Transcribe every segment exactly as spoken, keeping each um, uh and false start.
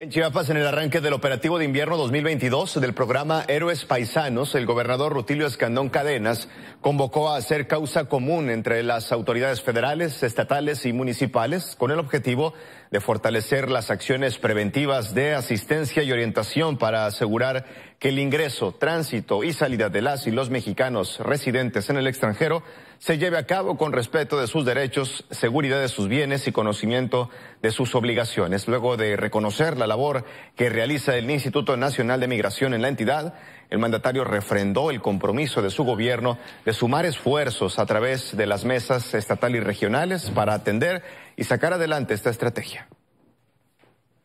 En Chiapas, en el arranque del operativo de invierno dos mil veintidós del programa Héroes Paisanos, el gobernador Rutilio Escandón Cadenas convocó a hacer causa común entre las autoridades federales, estatales y municipales con el objetivo de fortalecer las acciones preventivas de asistencia y orientación para asegurar que el ingreso, tránsito y salida de las y los mexicanos residentes en el extranjero se lleve a cabo con respeto de sus derechos, seguridad de sus bienes y conocimiento de sus obligaciones. Luego de reconocer la labor que realiza el Instituto Nacional de Migración en la entidad, el mandatario refrendó el compromiso de su gobierno de sumar esfuerzos a través de las mesas estatal y regionales para atender y sacar adelante esta estrategia.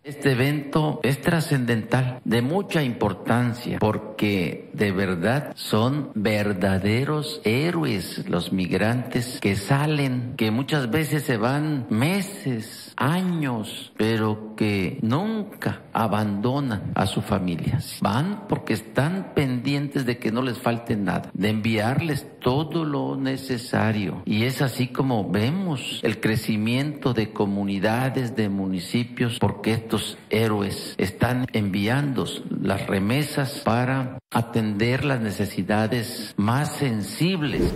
Este evento es trascendental, de mucha importancia, porque de verdad son verdaderos héroes los migrantes que salen, que muchas veces se van meses, años, pero que nunca abandonan a sus familias. Van porque están pendientes de que no les falte nada, de enviarles todo lo necesario. Y es así como vemos el crecimiento de comunidades, de municipios, porque esto Estos héroes están enviando las remesas para atender las necesidades más sensibles.